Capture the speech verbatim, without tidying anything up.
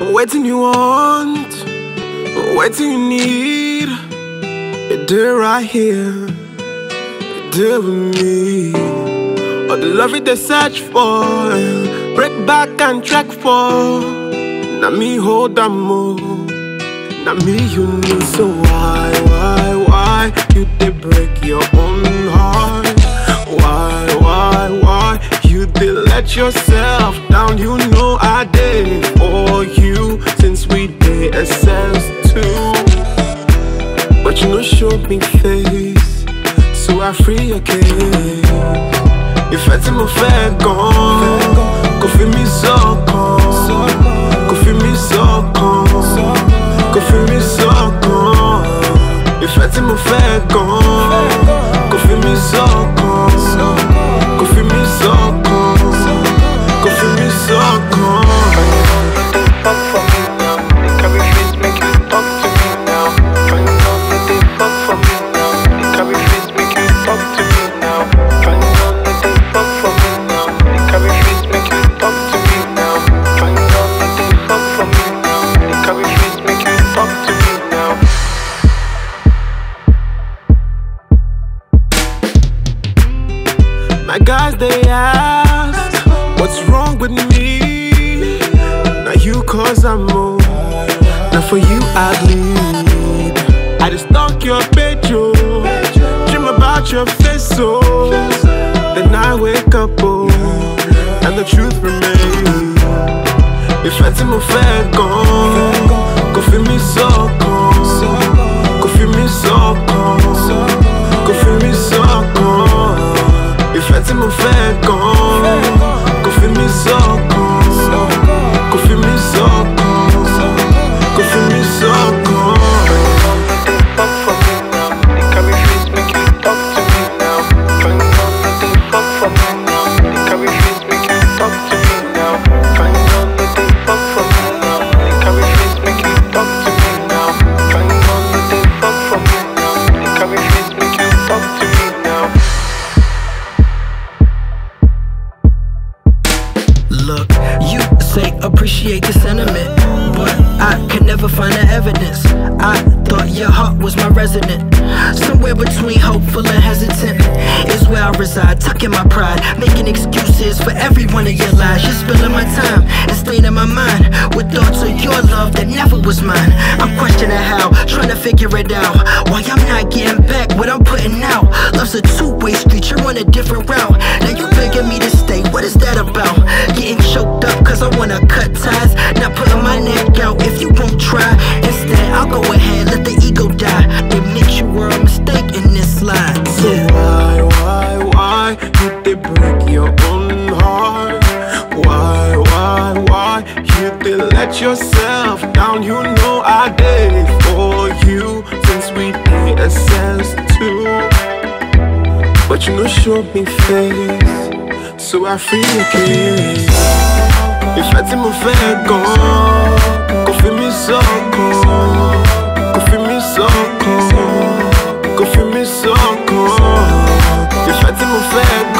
Waiting you want, waiting you need. You're there right here, you're there with me. All the love you they search for, break back and track for. Now me hold on more, now me you need. So why, why, why you they break your own heart? Why, why, why you they let yourself down? You know I did it for you since we did ourselves too. But you no show me face, so I free your case. If I tell my fair gone, go feel me S'okan, go feel me S'okan, go feel me S'okan. If I tell my fair gone, go feel me S'okan, go feel me S'okan, go feel me S'okan. My guys, they ask, what's wrong with me? Now you cause I'm old, now for you I bleed. I just stalk your page, oh, dream about your face, oh. Then I wake up, oh, and the truth remains. If I tell my fair gone, go feel me S'okan, go feel me S'okan, go feel me S'okan. If I tell my fair gone, go feel me S'okan, go feel me S'okan, go feel me S'okan. Look, you say appreciate the sentiment, but I could never find the evidence. I thought your heart was my resident. Somewhere between hopeful and hesitant is where I reside, tucking my pride, making excuses for every one of your lies. You're spilling my time and staining my mind with thoughts of your love that never was mine. I'm questioning how, trying to figure it out, why I'm not getting back what I'm putting out. Love's a two-way street, you're on a different route. Now you begging me to stay, what is that about? Getting choked up cause I wanna cut ties, not putting my neck out if you won't try. Instead I'll go ahead, let the ego die, admit you were a mistake in this line. So why, why, why you they break your own heart? Why, why, why you they let yourself down? You know I did it for you since we did ourselves too. But you no show me face, so I free your kiss. If I tell my fair gone, go feel me S'okan, go feel me S'okan, go feel me S'okan. If I tell my fair gone.